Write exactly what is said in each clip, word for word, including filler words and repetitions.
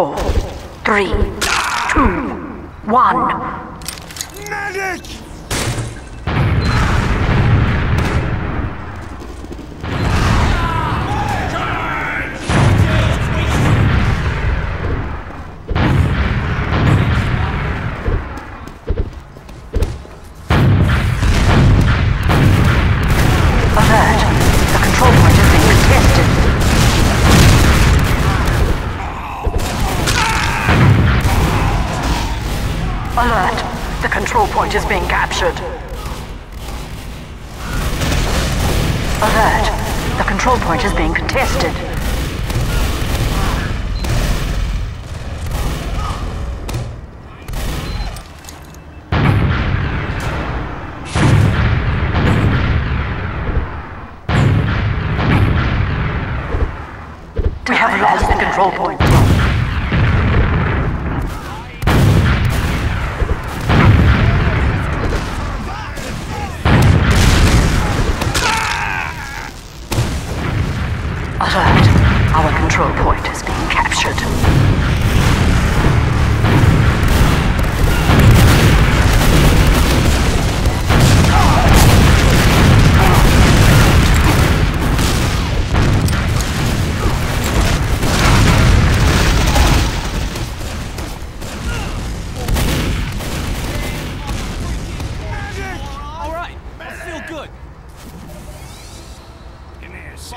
Four, three, two, one. Medic! Alert! The control point is being captured. Alert! The control point is being contested. We have lost the control point.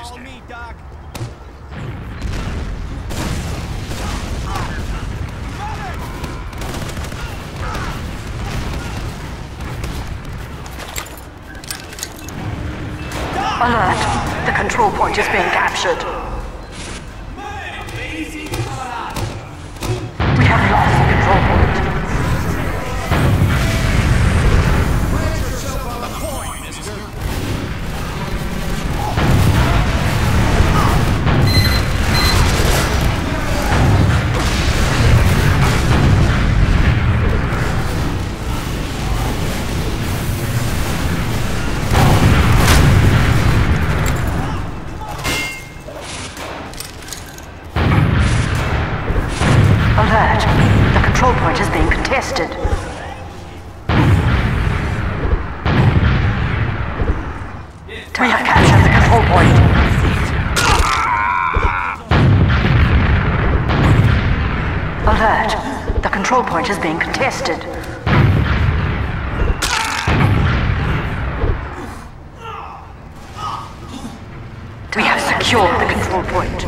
Follow me, Doc. Alert! The control point is being captured. We have lost the control point. Tested. We have captured the control point. Alert! The control point is being contested. We have secured the control point.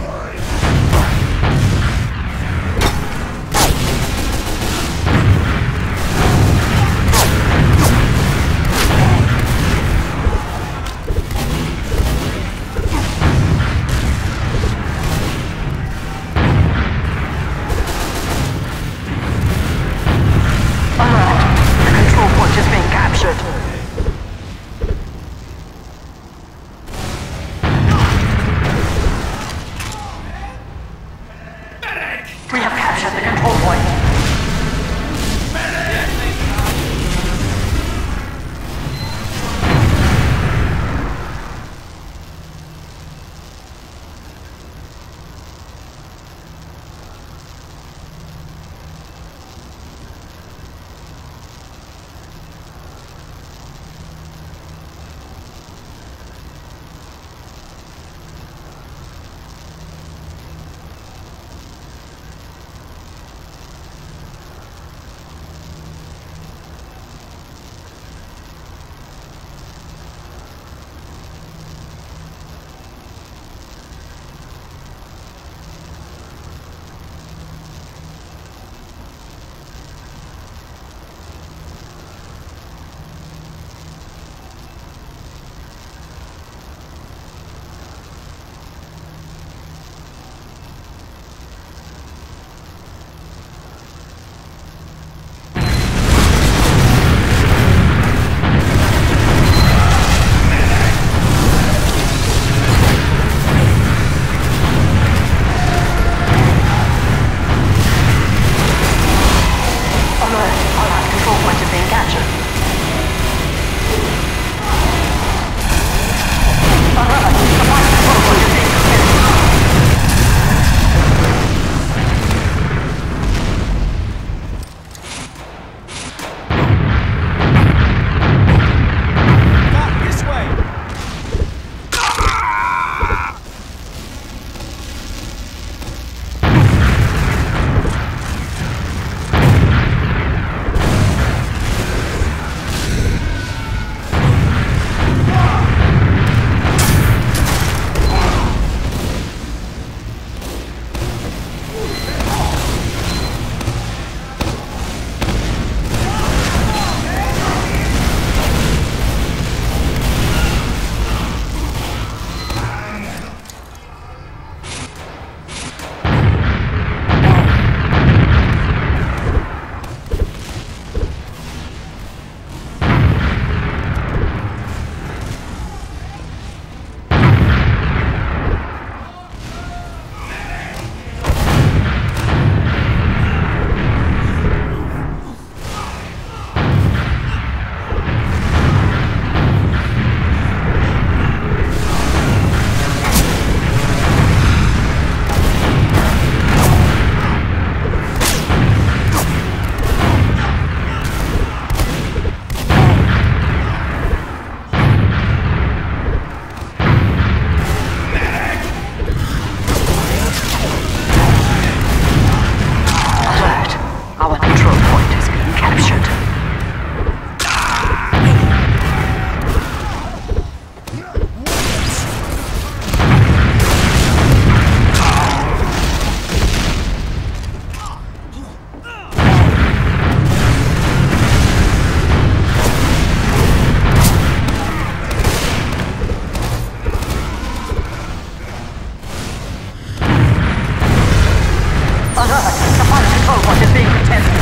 Perfect. The pilot control point is being contested.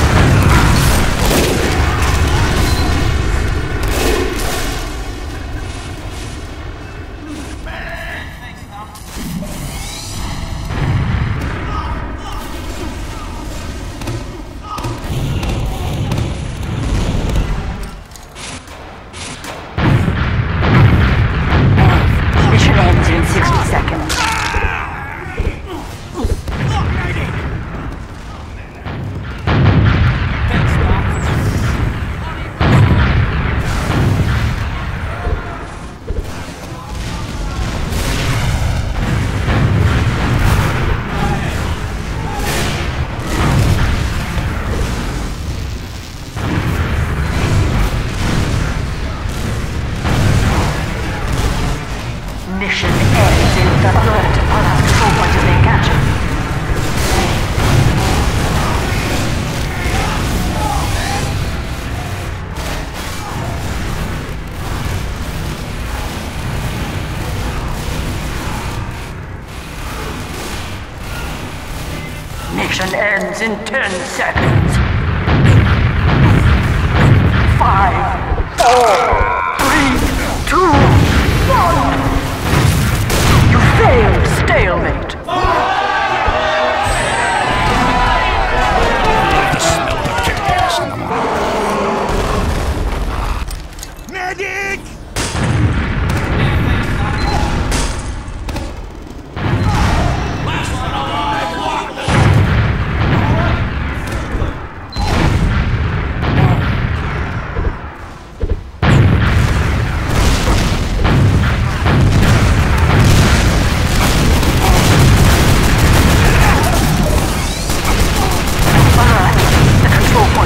Mission ends in the alert. Pilot control point is being captured. Mission ends in ten seconds. Five, four, three, two, one. Failed stalemate. The smell of kick ass in the morning. Medic! Last one alive,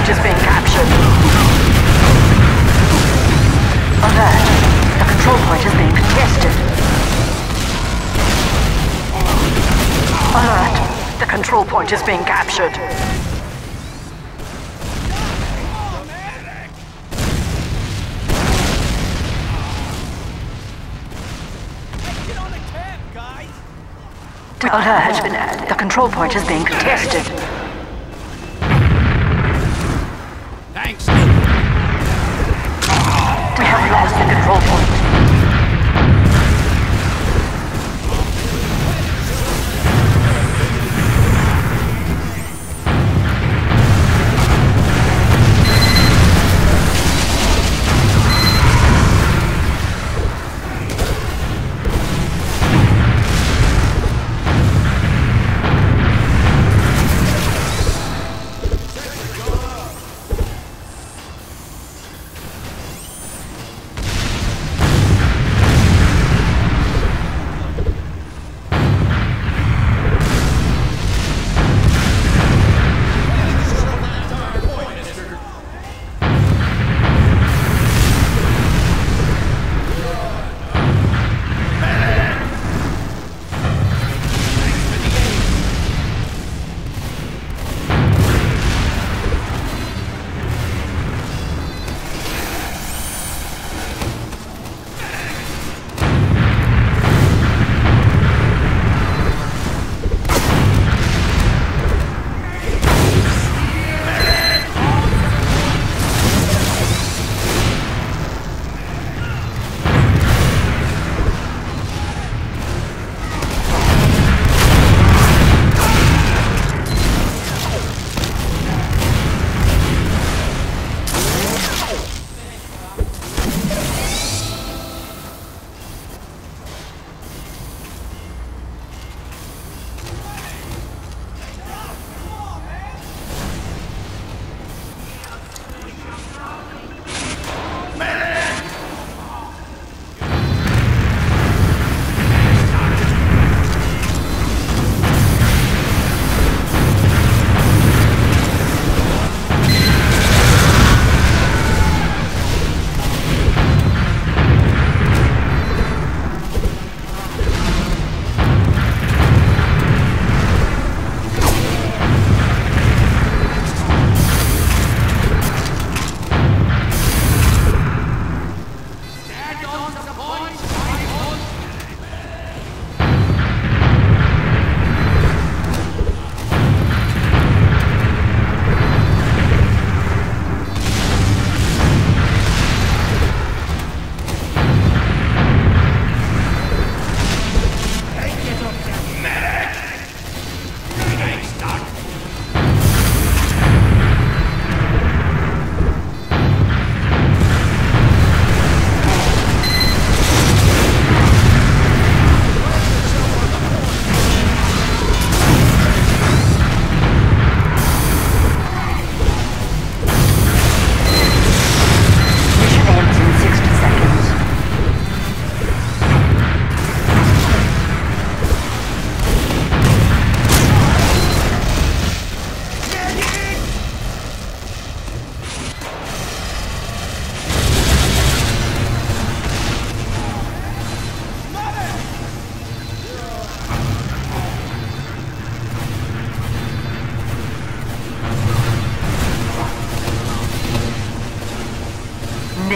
is being captured. Alert! The control point is being contested. Alert! The control point is being captured. Alert! The control point is being contested.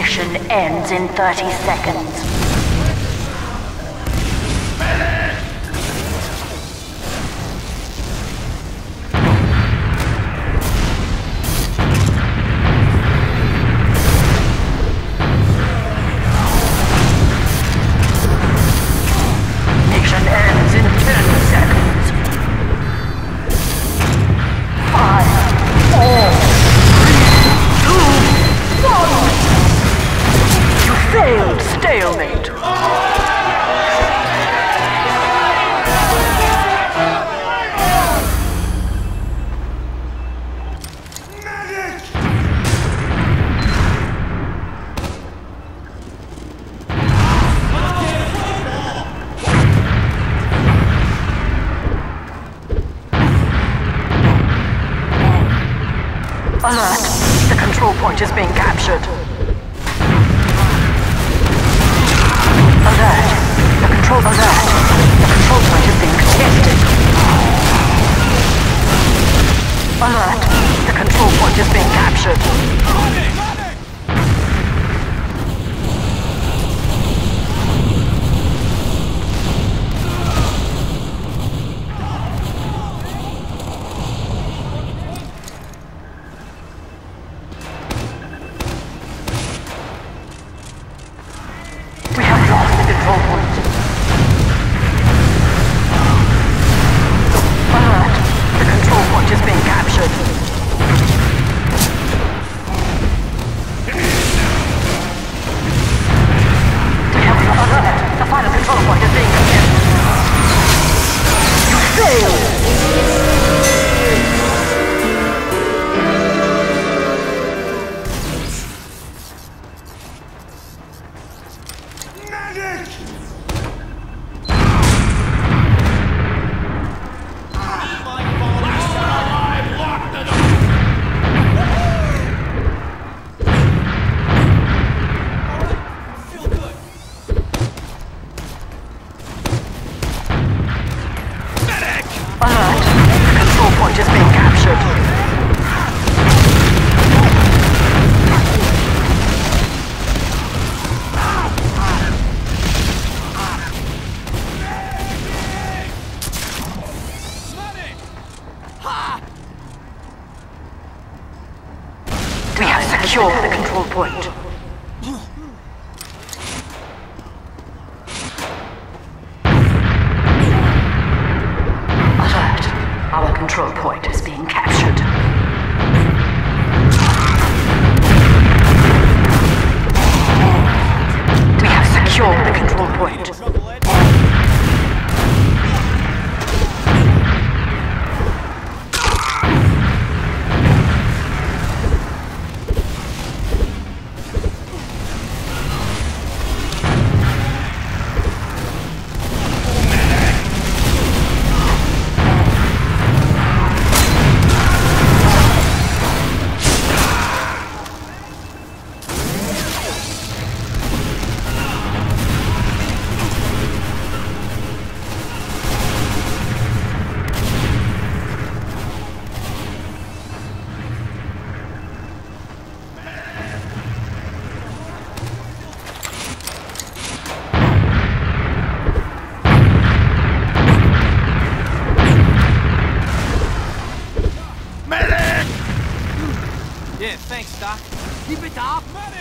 Mission ends in thirty seconds. Alert! The control point is being captured. Alert! The control alert! The control point is being contested. Alert! The control point is being captured. Secure the control point. Alert! Our control point is being captured. We have secured the control point. Yeah, thanks, Doc. Keep it up, medic!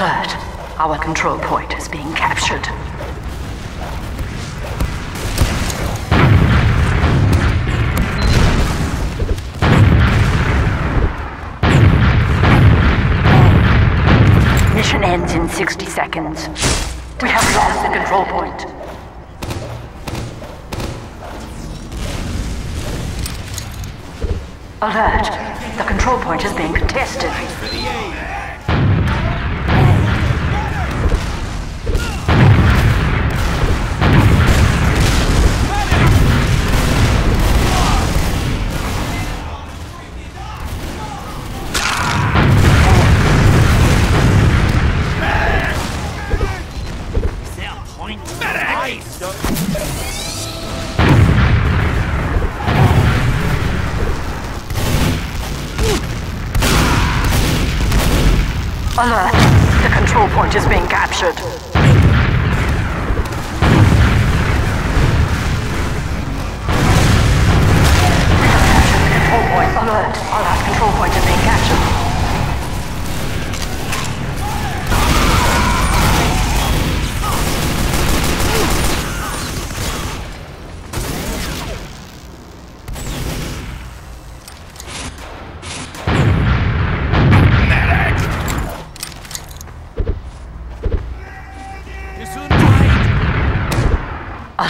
hurt. Our control point is being captured. Mission ends in sixty seconds. We have lost the control point. Alert! The control point is being contested. Alert! The control point is being captured. The control point, alert! Alert, control point is being captured.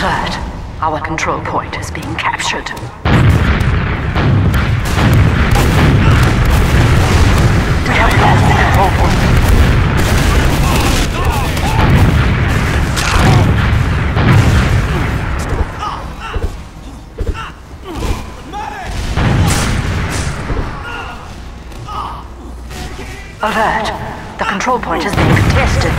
Alert! Our control point is being captured. We have lost the control point. Alert! The control point is being contested.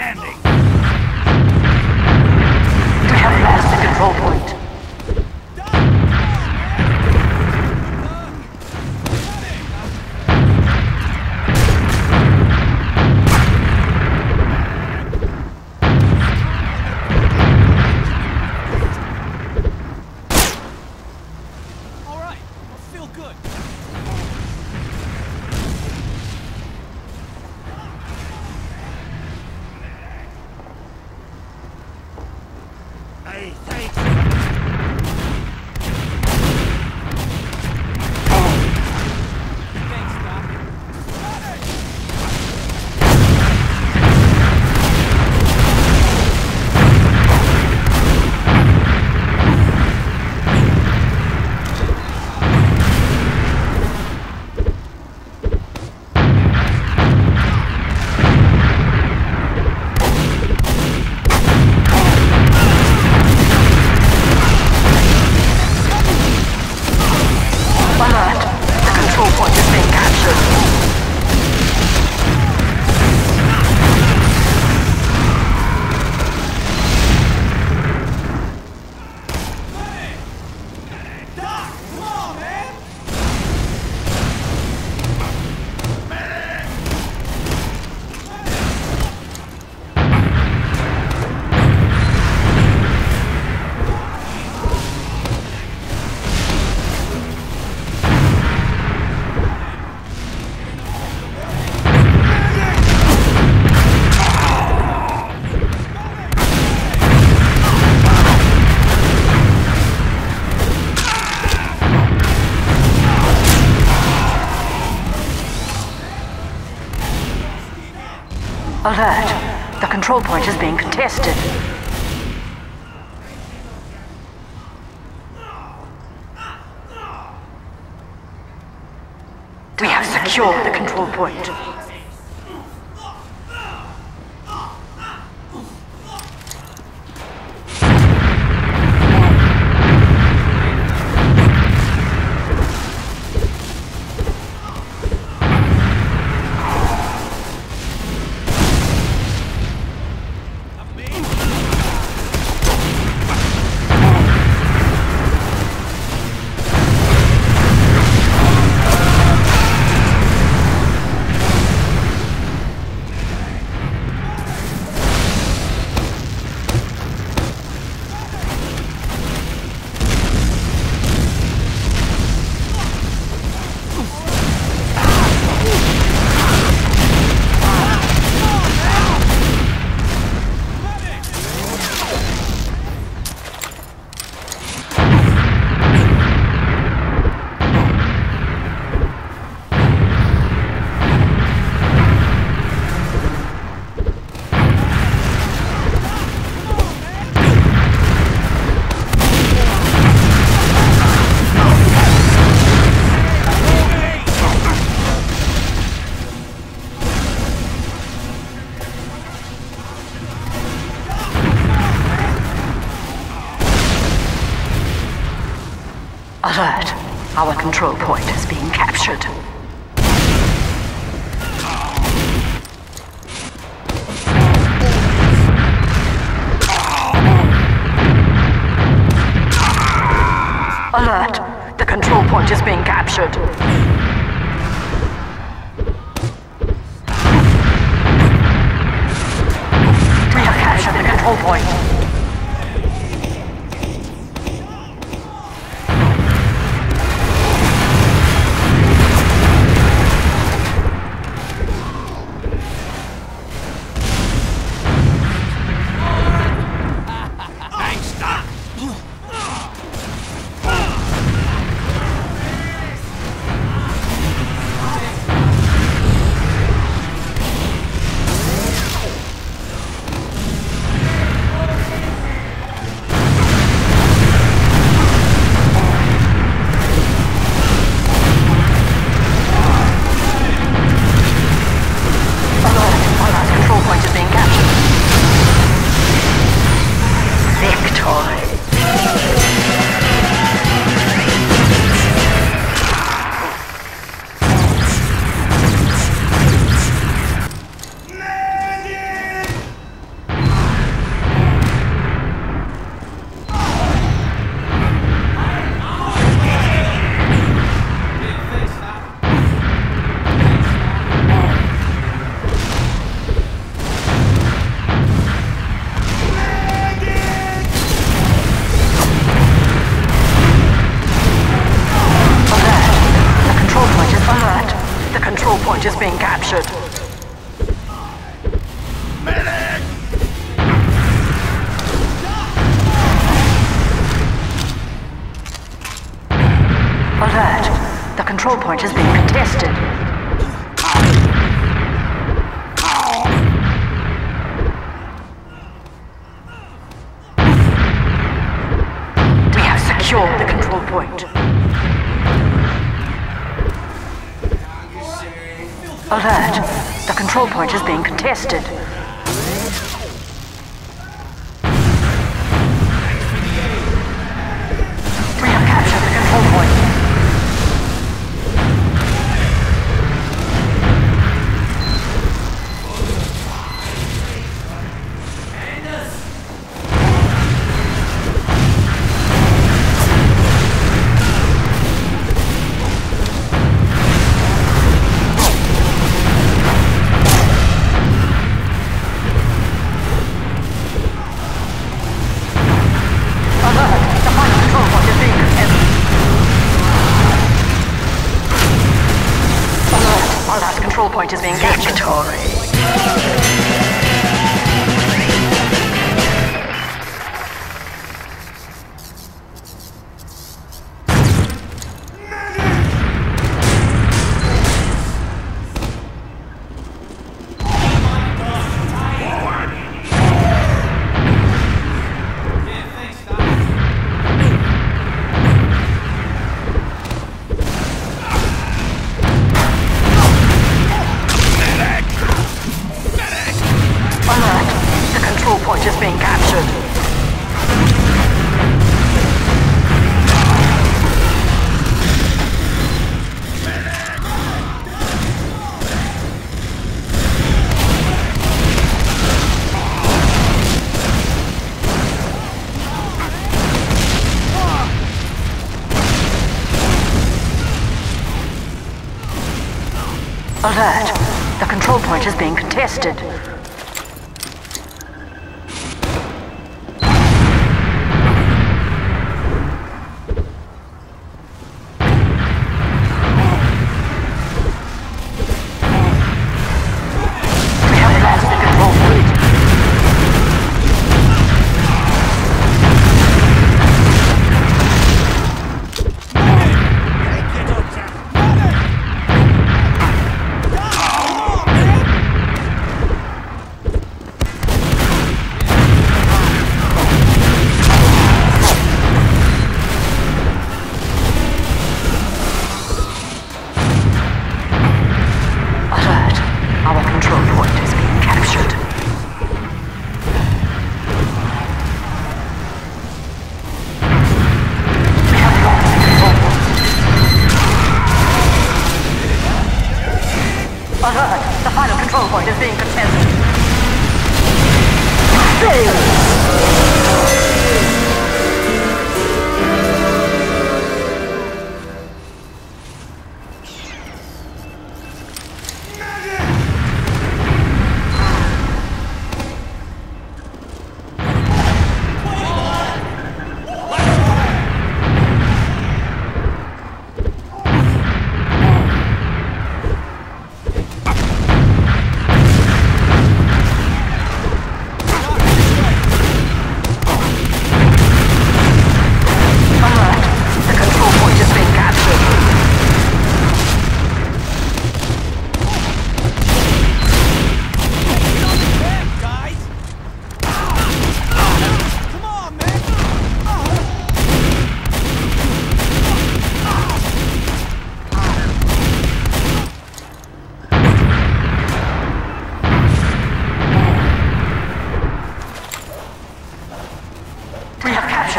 Alert! The control point is being contested. We have secured the control point. Alert! Our control point is being captured. Alert! The control point is being captured. We have captured the control point. Contested. We have captured the control point. Alert! The control point is being contested.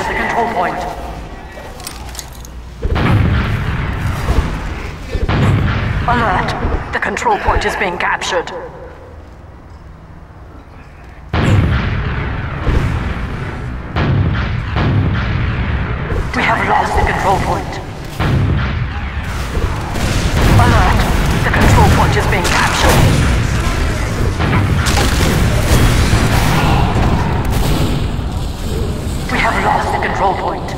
at the control point. Alert! The control point is being captured. We have lost the control point. Alert! The control point is being captured. We have lost the control point.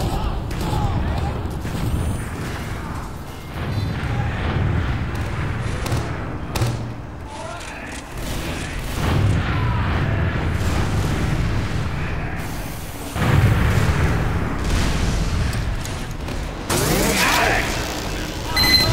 Alert!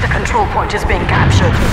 The control point is being captured.